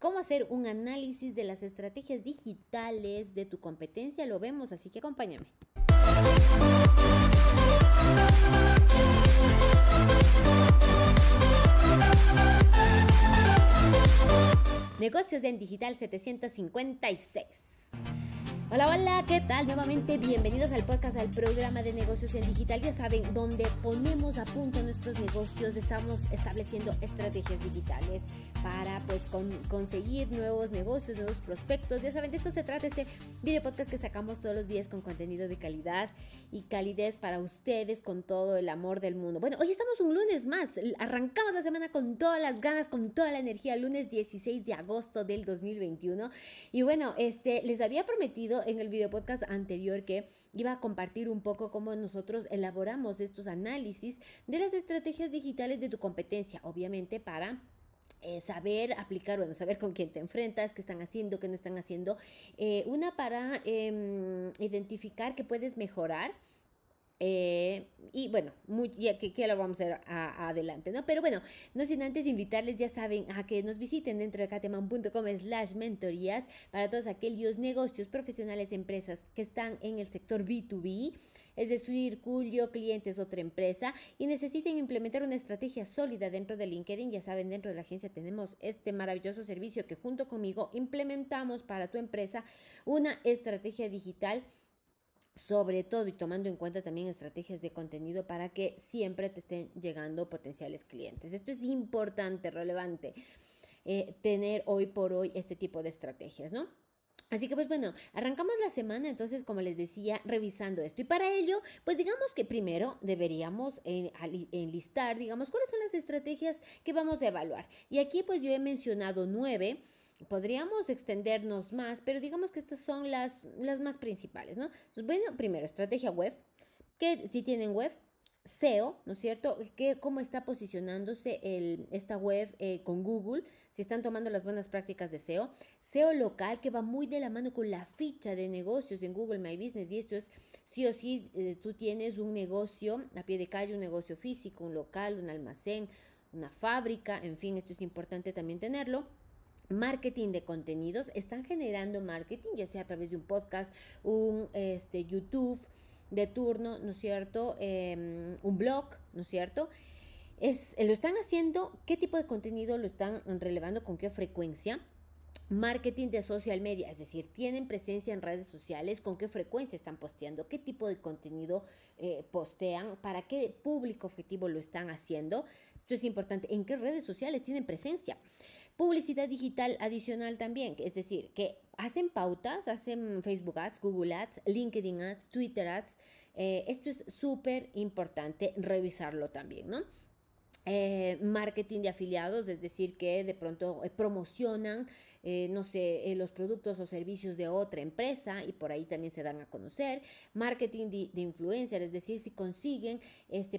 Cómo hacer un análisis de las estrategias digitales de tu competencia, lo vemos, así que acompáñame. Negocios en Digital 756. Hola, hola, ¿qué tal? Nuevamente bienvenidos al podcast, al programa de Negocios en Digital. Ya saben, donde ponemos a punto nuestros negocios, estamos estableciendo estrategias digitales para pues conseguir nuevos negocios, nuevos prospectos. Ya saben, de esto se trata este video podcast que sacamos todos los días con contenido de calidad y calidez para ustedes con todo el amor del mundo. Bueno, hoy estamos un lunes más. Arrancamos la semana con todas las ganas, con toda la energía. Lunes 16 de agosto del 2021. Y bueno, les había prometido en el video podcast anterior que iba a compartir un poco cómo nosotros elaboramos estos análisis de las estrategias digitales de tu competencia, obviamente para saber aplicar, bueno, saber con quién te enfrentas, qué están haciendo, qué no están haciendo, una para identificar que puedes mejorar. Y bueno, que lo vamos a hacer adelante, ¿no? Pero bueno, no sin antes invitarles, ya saben, a que nos visiten dentro de Katyaman.com/mentorías para todos aquellos negocios, profesionales, empresas que están en el sector B2B, es decir, cuyo cliente es otra empresa y necesiten implementar una estrategia sólida dentro de LinkedIn. Ya saben, dentro de la agencia tenemos este maravilloso servicio que junto conmigo implementamos para tu empresa una estrategia digital, sobre todo y tomando en cuenta también estrategias de contenido para que siempre te estén llegando potenciales clientes. Esto es importante, relevante, tener hoy por hoy este tipo de estrategias, ¿no? Así que pues bueno, arrancamos la semana entonces, como les decía, revisando esto. Y para ello, pues digamos que primero deberíamos enlistar, digamos, cuáles son las estrategias que vamos a evaluar. Y aquí pues yo he mencionado 9. Podríamos extendernos más, pero digamos que estas son las más principales, ¿no? Bueno, primero, estrategia web, que si tienen web, SEO, ¿no es cierto? Que cómo está posicionándose esta web con Google, si están tomando las buenas prácticas de SEO. SEO local, que va muy de la mano con la ficha de negocios en Google My Business, y esto es sí o sí, tú tienes un negocio a pie de calle, un negocio físico, un local, un almacén, una fábrica, en fin, esto es importante también tenerlo. Marketing de contenidos, están generando marketing, ya sea a través de un podcast, un YouTube de turno, ¿no es cierto? Un blog, ¿no es cierto? Lo están haciendo, ¿qué tipo de contenido lo están relevando? ¿Con qué frecuencia? Marketing de social media, es decir, tienen presencia en redes sociales, con qué frecuencia están posteando, qué tipo de contenido postean, para qué público objetivo lo están haciendo. Esto es importante, en qué redes sociales tienen presencia. Publicidad digital adicional también, es decir, que hacen pautas, hacen Facebook Ads, Google Ads, LinkedIn Ads, Twitter Ads. Esto es súper importante revisarlo también, ¿no? Marketing de afiliados, es decir, que de pronto promocionan, no sé, los productos o servicios de otra empresa y por ahí también se dan a conocer. Marketing de influencer, es decir, si consiguen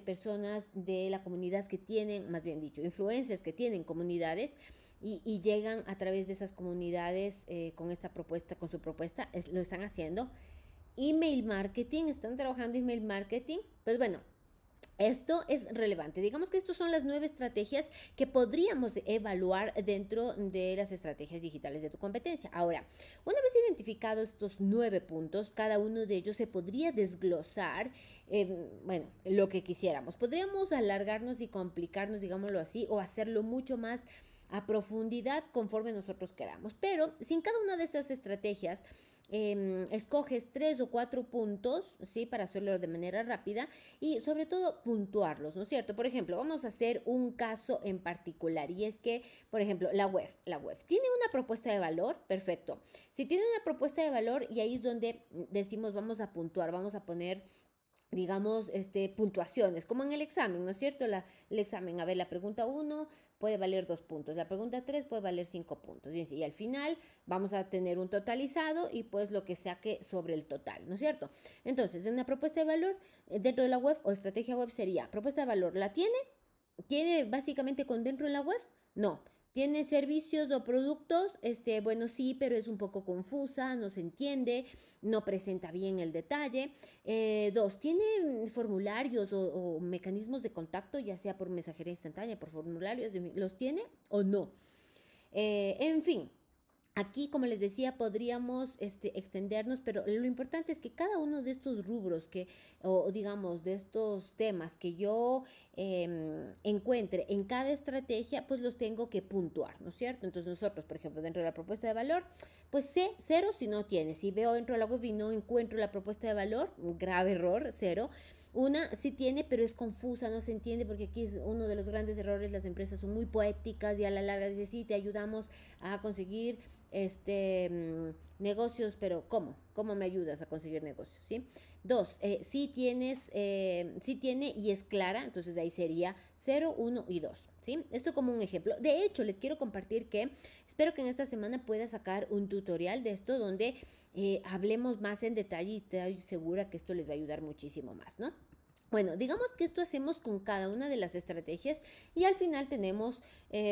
personas de la comunidad que tienen, más bien dicho, influencers que tienen comunidades y llegan a través de esas comunidades con esta propuesta, con su propuesta, lo están haciendo. Email marketing, están trabajando email marketing, pues bueno. Esto es relevante. Digamos que estas son las 9 estrategias que podríamos evaluar dentro de las estrategias digitales de tu competencia. Ahora, una vez identificados estos 9 puntos, cada uno de ellos se podría desglosar, bueno, lo que quisiéramos. Podríamos alargarnos y complicarnos, digámoslo así, o hacerlo mucho más a profundidad conforme nosotros queramos. Pero si en cada una de estas estrategias escoges 3 o 4 puntos, ¿sí? Para hacerlo de manera rápida y sobre todo puntuarlos, ¿no es cierto? Por ejemplo, vamos a hacer un caso en particular y es que, por ejemplo, la web tiene una propuesta de valor, perfecto. Si tiene una propuesta de valor y ahí es donde decimos vamos a puntuar, vamos a poner, digamos, puntuaciones, como en el examen, ¿no es cierto? El examen, a ver, la pregunta 1 puede valer 2 puntos, la pregunta 3 puede valer 5 puntos, y al final vamos a tener un totalizado y pues lo que saque sobre el total, ¿no es cierto? Entonces, en una propuesta de valor dentro de la web o estrategia web sería, propuesta de valor, ¿la tiene? ¿Tiene básicamente con dentro de la web? No. ¿Tiene servicios o productos? Bueno, sí, pero es un poco confusa, no se entiende, no presenta bien el detalle. 2, ¿tiene formularios o mecanismos de contacto, ya sea por mensajería instantánea, por formularios? ¿Los tiene o no? En fin, aquí, como les decía, podríamos extendernos, pero lo importante es que cada uno de estos rubros o digamos de estos temas que yo encuentre en cada estrategia, pues los tengo que puntuar, ¿no es cierto? Entonces nosotros, por ejemplo, dentro de la propuesta de valor, pues sé cero si no tiene. Si veo dentro de la web y no encuentro la propuesta de valor, grave error, cero. Una sí tiene, pero es confusa, no se entiende, porque aquí es uno de los grandes errores. Las empresas son muy poéticas y a la larga dicen, sí, te ayudamos a conseguir negocios, pero ¿cómo? ¿Cómo me ayudas a conseguir negocios? ¿Sí? Dos, sí tiene y es clara, entonces ahí sería 0, 1 y 2. ¿Sí? Esto como un ejemplo. De hecho, les quiero compartir que espero que en esta semana pueda sacar un tutorial de esto donde hablemos más en detalle, y estoy segura que esto les va a ayudar muchísimo más, ¿no? Bueno, digamos que esto hacemos con cada una de las estrategias y al final tenemos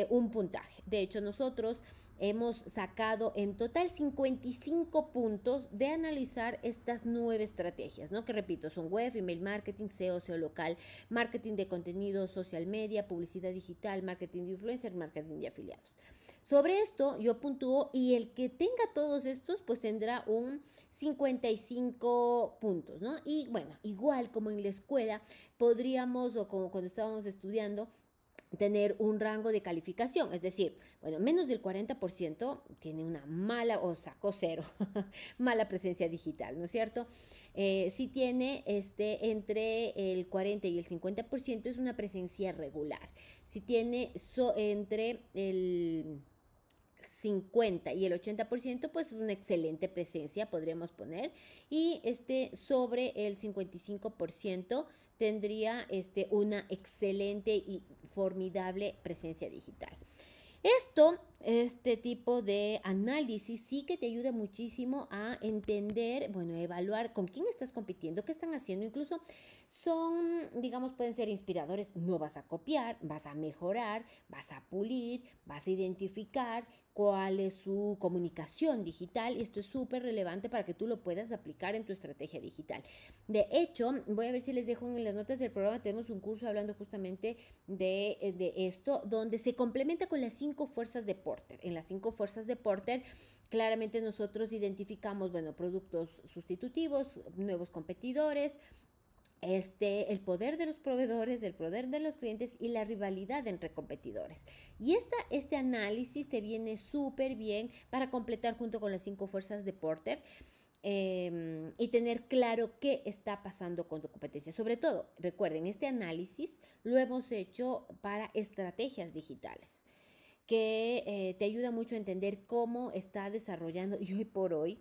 un puntaje. De hecho, nosotros hemos sacado en total 55 puntos de analizar estas 9 estrategias, ¿no? Que repito, son web, email marketing, SEO, SEO local, marketing de contenido, social media, publicidad digital, marketing de influencer, marketing de afiliados. Sobre esto yo puntúo y el que tenga todos estos pues tendrá un 55 puntos, ¿no? Y bueno, igual como en la escuela podríamos, o como cuando estábamos estudiando, tener un rango de calificación, es decir, bueno, menos del 40% tiene una mala o sacó cero, mala presencia digital, ¿no es cierto? Si tiene entre el 40 y el 50% es una presencia regular. Si tiene entre el 50 y el 80%, pues una excelente presencia, podríamos poner, y sobre el 55% tendría una excelente y formidable presencia digital. Esto, este tipo de análisis sí que te ayuda muchísimo a entender, bueno, evaluar con quién estás compitiendo, qué están haciendo. Incluso son, digamos, pueden ser inspiradores. No vas a copiar, vas a mejorar, vas a pulir, vas a identificar cuál es su comunicación digital. Esto es súper relevante para que tú lo puedas aplicar en tu estrategia digital. De hecho, voy a ver si les dejo en las notas del programa, tenemos un curso hablando justamente de esto, donde se complementa con las 5 fuerzas de Porter. En las 5 fuerzas de Porter, claramente nosotros identificamos, bueno, productos sustitutivos, nuevos competidores, el poder de los proveedores, el poder de los clientes y la rivalidad entre competidores. Y este análisis te viene súper bien para completar junto con las 5 fuerzas de Porter y tener claro qué está pasando con tu competencia. Sobre todo, recuerden, este análisis lo hemos hecho para estrategias digitales, que te ayuda mucho a entender cómo está desarrollando, y hoy por hoy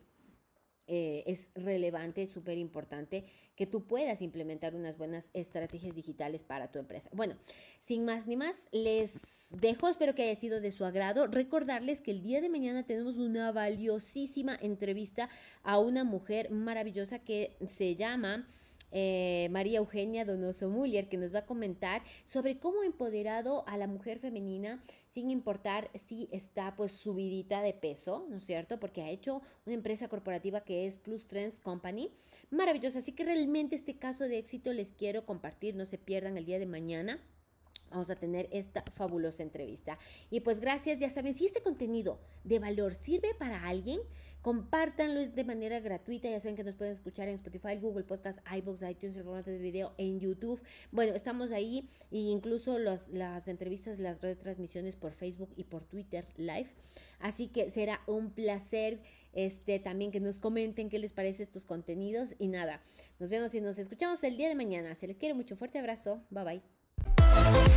es relevante, es súper importante que tú puedas implementar unas buenas estrategias digitales para tu empresa. Bueno, sin más ni más, les dejo. Espero que haya sido de su agrado. Recordarles que el día de mañana tenemos una valiosísima entrevista a una mujer maravillosa que se llama María Eugenia Donoso Muller, que nos va a comentar sobre cómo ha empoderado a la mujer femenina sin importar si está pues subidita de peso, ¿no es cierto? Porque ha hecho una empresa corporativa que es Plus Trends Company, maravillosa. Así que realmente este caso de éxito les quiero compartir, no se pierdan el día de mañana. Vamos a tener esta fabulosa entrevista. Y pues gracias, ya saben, si este contenido de valor sirve para alguien, compártanlo, es de manera gratuita. Ya saben que nos pueden escuchar en Spotify, Google Podcast, iVoox, iTunes, el formato de video en YouTube. Bueno, estamos ahí e incluso las entrevistas, las retransmisiones por Facebook y por Twitter Live. Así que será un placer también que nos comenten qué les parece estos contenidos. Y nada, nos vemos y nos escuchamos el día de mañana. Se les quiere mucho, fuerte abrazo, bye bye.